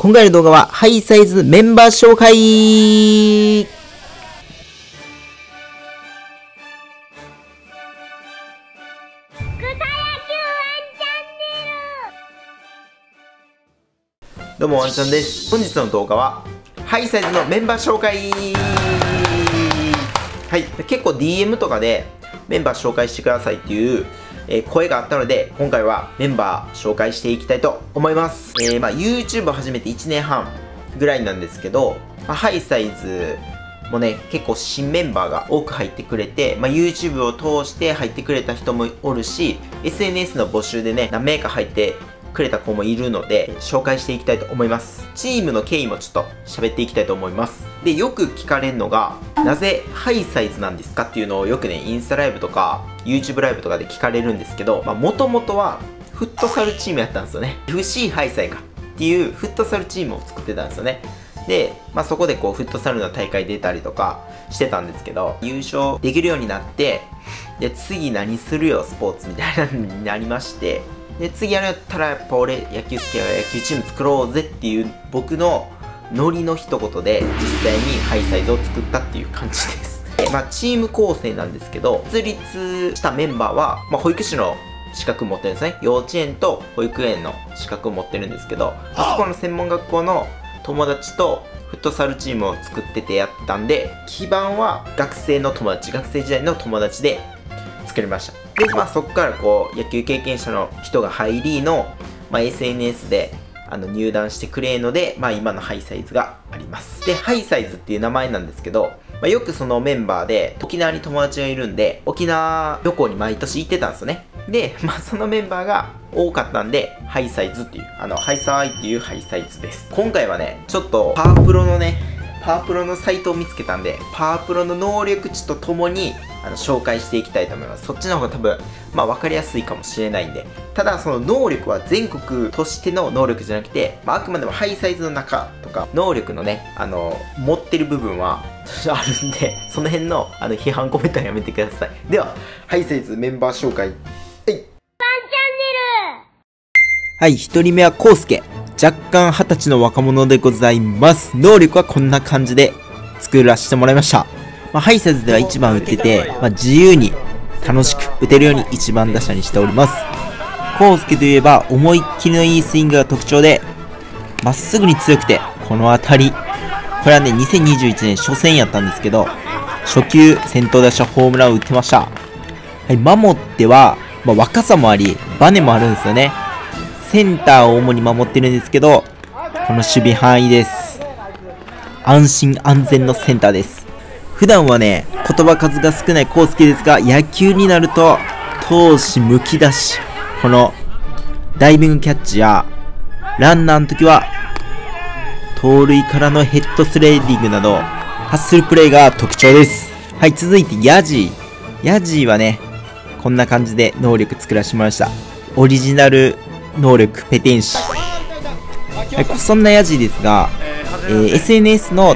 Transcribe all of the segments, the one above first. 今回の動画はHAISAISメンバー紹介。どうもワンちゃんです。本日の動画はHAISAISのメンバー紹介。はい、結構 DM とかでメンバー紹介してくださいっていう声があったので、今回はメンバー紹介していきたいと思います。YouTube を始めて1年半ぐらいなんですけど、HAISAISもね、結構新メンバーが多く入ってくれて、YouTube を通して入ってくれた人もおるし、SNS の募集でね、何名か入ってくれた子もいるので、紹介していきたいと思います。チームの経緯もちょっと喋っていきたいと思います。で、よく聞かれるのが、なぜHAISAISなんですかっていうのをよくね、インスタライブとか、YouTube ライブとかで聞かれるんですけど、もともとはフットサルチームやったんですよね。FC HAISAISかっていうフットサルチームを作ってたんですよね。で、そこでこうフットサルの大会出たりとかしてたんですけど、優勝できるようになって、で、次何するよ、スポーツみたいなのになりまして、で、次やったらやっぱ俺野球好きやから野球チーム作ろうぜっていう僕のノリの一言で実際にHAISAISを作ったっていう感じです。チーム構成なんですけど、設立したメンバーは、保育士の資格持ってるんですね。幼稚園と保育園の資格を持ってるんですけど、そこの専門学校の友達とフットサルチームを作っててやったんで、基盤は学生時代の友達で作りました。で、そこからこう野球経験者の人が入りの、SNS で入団してくれるので、今のHAISAISがあります。で、HAISAISっていう名前なんですけど、よくそのメンバーで沖縄に友達がいるんで、沖縄旅行に毎年行ってたんですよね。で、そのメンバーが多かったんで、HAISAISっていう、HAISAISっていうHAISAISです。今回はね、ちょっとパワプロのサイトを見つけたんで、パワプロの能力値とともに紹介していきたいと思います。そっちの方が多分、分かりやすいかもしれないんで。ただ、その能力は全国としての能力じゃなくて、あくまでもHAISAISの中とか、能力のね、持ってる部分はあるんで、その辺の批判コメントはやめてください。では、HAISAISメンバー紹介。はい、1人目はコウスケ。若干20歳の若者でございます。能力はこんな感じで作らせてもらいました。HAISAISでは1番打ってて、自由に楽しく打てるように1番打者にしております。コウスケといえば思いっきりのいいスイングが特徴で、まっすぐに強くて、この当たり、これはね、2021年初戦やったんですけど、初球先頭打者ホームランを打ってました。はい、守っては、若さもあり、バネもあるんですよね。センターを主に守ってるんですけど、この守備範囲です。安心安全のセンターです。普段はね、言葉数が少ないコウスケですが、野球になると、闘志むき出し、このダイビングキャッチや、ランナーの時は、盗塁からのヘッドスライディングなど、ハッスルプレイが特徴です。はい、続いてヤジー。ヤジーはね、こんな感じで能力作らせてもらいました。オリジナル能力ペテン師、そんなヤジーですが、SNS の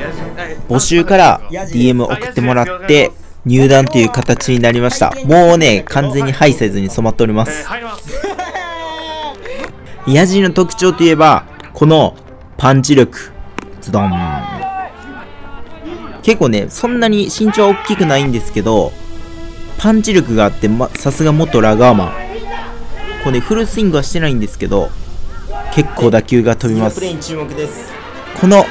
募集から DM を送ってもらって入団という形になりました。もうね、完全にHAISAISに染まっております。ヤジーの特徴といえばこのパンチ力。ズドン。結構ね、そんなに身長は大きくないんですけど、パンチ力があって、さすが元ラガーマン。これね、フルスイングはしてないんですけど、結構打球が飛びます。この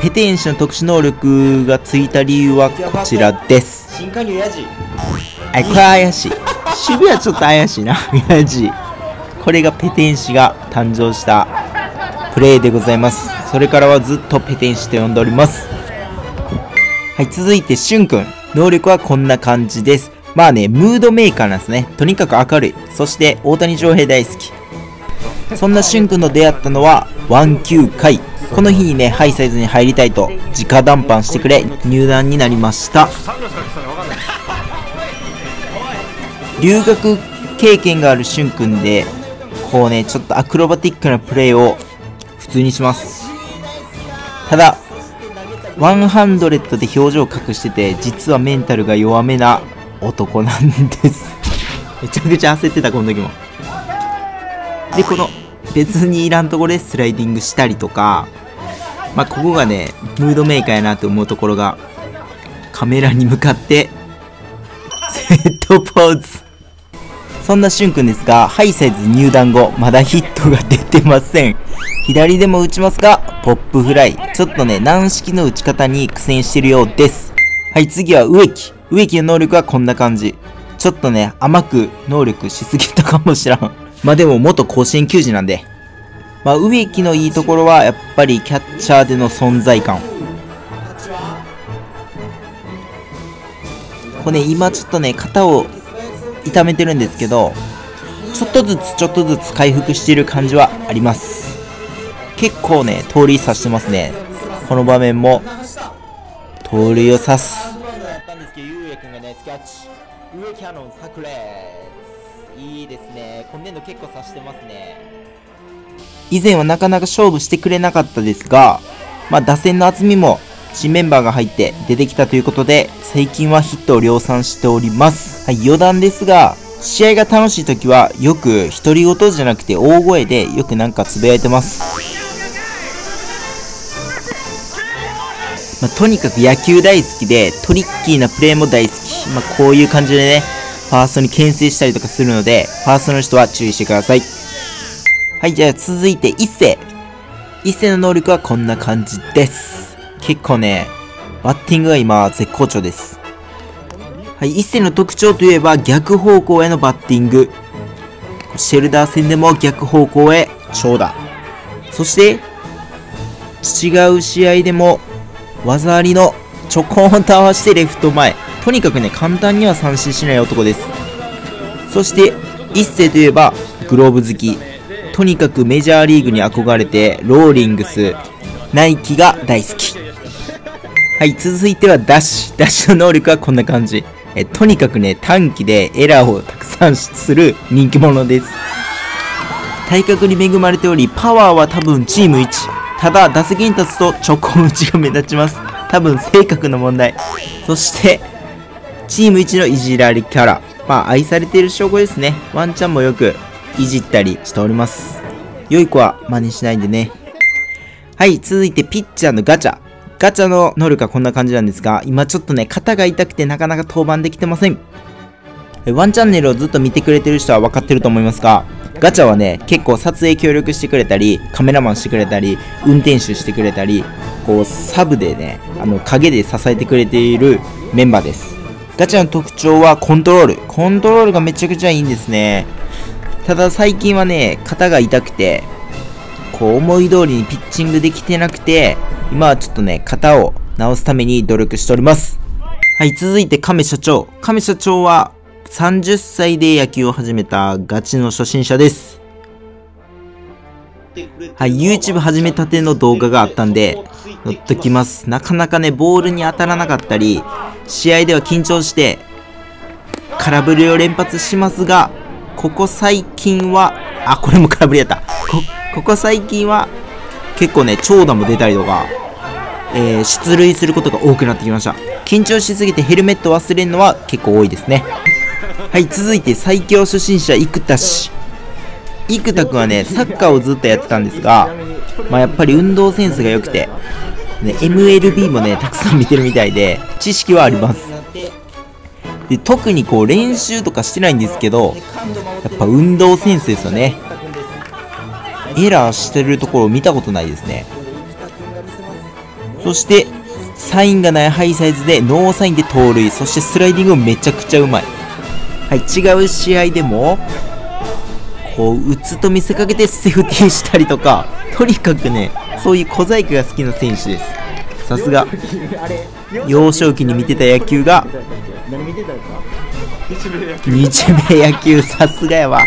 ペテン師の特殊能力がついた理由はこちらです。新加入ヤジ。はい、これ怪しい。渋谷ちょっと怪しいな。ヤジ。これがペテン師が誕生したプレイでございます。それからはずっとペテン師と呼んでおります。はい、続いてしゅんくん。能力はこんな感じです。ムードメーカーなんですね。とにかく明るい。そして、大谷翔平大好き。そんなしゅんくんと出会ったのは、19回。この日にね、HAISAISに入りたいと、直談判してくれ、入団になりました。留学経験があるしゅんくんで、こうね、ちょっとアクロバティックなプレーを、普通にします。ただ、100で表情を隠してて、実はメンタルが弱めな、男なんです。めちゃくちゃ焦ってた、この時も。で、この別にいらんところでスライディングしたりとか、まあ、ここがねムードメーカーやなと思うところが、カメラに向かってZポーズ。そんなしゅんくんですが、HAISAIS入団後まだヒットが出てません。左でも打ちますがポップフライ、ちょっとね軟式の打ち方に苦戦してるようです。はい、次は植木。植木の能力はこんな感じ。ちょっとね甘く能力しすぎたかもしらん。まあでも元甲子園球児なんで、まあ、植木のいいところはやっぱりキャッチャーでの存在感。これ、ね、今ちょっとね肩を痛めてるんですけど、ちょっとずつ回復している感じはあります。結構ね盗塁刺してますね。この場面も盗塁を刺す。いいですね。今年度結構刺してますね。以前はなかなか勝負してくれなかったですが、まあ、打線の厚みも新メンバーが入って出てきたということで、最近はヒットを量産しております。はい、余談ですが、試合が楽しい時はよく独り言じゃなくて大声でよくなんかつぶやいてます。まあ、とにかく野球大好きで、トリッキーなプレーも大好き。まあ、こういう感じでね、ファーストに牽制したりとかするので、ファーストの人は注意してください。はい、じゃあ続いて一世。一世の能力はこんな感じです。結構ね、バッティングが今絶好調です。はい、一世の特徴といえば逆方向へのバッティング。シェルダー戦でも逆方向へ長打。そして、違う試合でも技ありのちょこんと合わせてレフト前。とにかくね、簡単には三振しない男です。そして、一世といえばグローブ好き。とにかくメジャーリーグに憧れて、ローリングス、ナイキが大好き。はい、続いてはダッシュ。ダッシュの能力はこんな感じ。とにかくね、短期でエラーをたくさんする人気者です。体格に恵まれており、パワーは多分チーム1。ただ、打席に立つと直行打ちが目立ちます。多分、性格の問題。そして、チーム1のいじられキャラ。まあ、愛されている証拠ですね。ワンちゃんもよくいじったりしております。良い子は真似しないんでね。はい、続いてピッチャーのガチャ。ガチャの能力はこんな感じなんですが、今ちょっとね、肩が痛くてなかなか登板できてません。ワンチャンネルをずっと見てくれてる人は分かってると思いますが、ガチャはね、結構撮影協力してくれたり、カメラマンしてくれたり、運転手してくれたり、こう、サブでね、影で支えてくれているメンバーです。ガチャの特徴はコントロール。コントロールがめちゃくちゃいいんですね。ただ最近はね、肩が痛くて、こう、思い通りにピッチングできてなくて、今はちょっとね、肩を直すために努力しております。はい、続いて亀社長。亀社長は30歳で野球を始めたガチの初心者です。はい、YouTube 始めたての動画があったんで、乗っときます。なかなかね、ボールに当たらなかったり、試合では緊張して、空振りを連発しますが、ここ最近は、あ、これも空振りやった。ここ最近は、結構ね、長打も出たりとか、出塁することが多くなってきました。緊張しすぎてヘルメット忘れるのは結構多いですね。はい、続いて最強初心者、生田氏。生田くんはね、サッカーをずっとやってたんですが、まあ、やっぱり運動センスが良くて、ね、MLB もね、たくさん見てるみたいで、知識はあります。で、特にこう、練習とかしてないんですけど、やっぱ運動センスですよね。エラーしてるところを見たことないですね。そしてサインがないHAISAISでノーサインで盗塁、そしてスライディングもめちゃくちゃうまい。はい、違う試合でもこう打つと見せかけてセーフティーしたりとか、とにかくねそういう小細工が好きな選手です。さすが幼少期に見てた野球が日米野球、さすがやわ。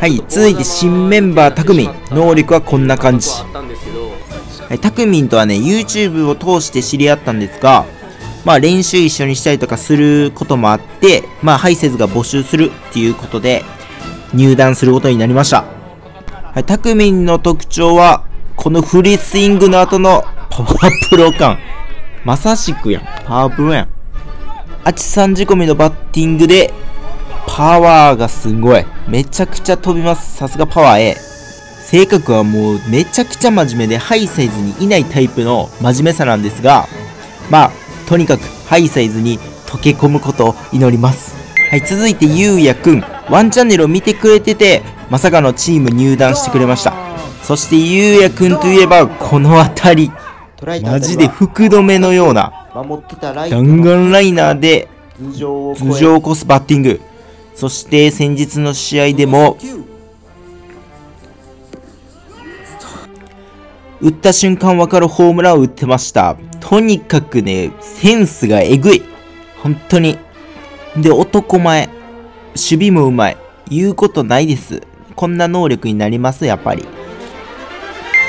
はい、続いて新メンバー、たくみん。能力はこんな感じ。たくみんとはね、YouTube を通して知り合ったんですが、まあ練習一緒にしたりとかすることもあって、まあHAISAISが募集するっていうことで、入団することになりました。はい、たくみんの特徴は、このフリースイングの後のパワープロ感。まさしくやん。パワープロやん。あちさん仕込みのバッティングで、パワーがすごい。めちゃくちゃ飛びます。さすがパワー A。性格はもうめちゃくちゃ真面目でハイサイズにいないタイプの真面目さなんですが、まあとにかくハイサイズに溶け込むことを祈ります。はい、続いてゆうやくん、ワンチャンネルを見てくれててまさかのチーム入団してくれました。そしてゆうやくんといえばこの辺り、マジで福留のような弾丸ライナーで頭上を越すバッティング。そして先日の試合でも打った瞬間分かるホームランを打ってました。とにかくね、センスがえぐい、本当に。で、男前、守備もうまい、言うことないです。こんな能力になります、やっぱり。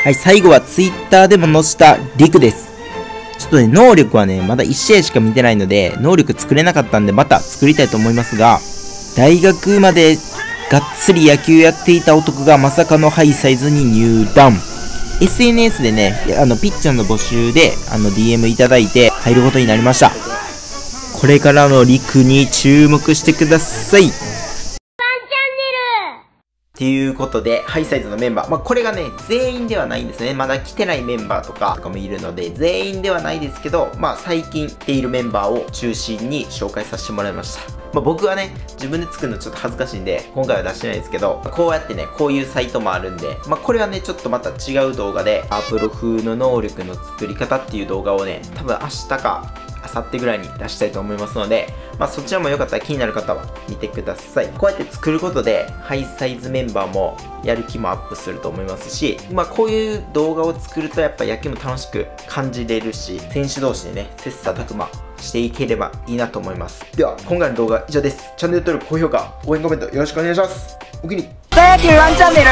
はい、最後はツイッターでも載せたりくです。ちょっとね、能力はねまだ1試合しか見てないので能力作れなかったんで、また作りたいと思いますが、大学までがっつり野球やっていた男がまさかのハイサイズに入団。 SNS でね、ピッチャーの募集でDM いただいて入ることになりました。これからのりくに注目してください。ワンチャンネルっていうことで、ハイサイズのメンバー、まあ、これがね全員ではないんですね。まだ来てないメンバーとかもいるので全員ではないですけど、まあ、最近来ているメンバーを中心に紹介させてもらいました。まあ、僕はね自分で作るのちょっと恥ずかしいんで今回は出してないですけど、こうやってねこういうサイトもあるんで、まあ、これはねちょっとまた違う動画でアプロ風の能力の作り方っていう動画をね多分明日か明後日ぐらいに出したいと思いますので、まあ、そちらもよかったら気になる方は見てください。こうやって作ることでハイサイズメンバーもやる気もアップすると思いますし、まあ、こういう動画を作るとやっぱ野球も楽しく感じれるし、選手同士でね切磋琢磨していければいいなと思います。では今回の動画は以上です。チャンネル登録、高評価、応援コメントよろしくお願いします。お気に入り。ワンチャンネル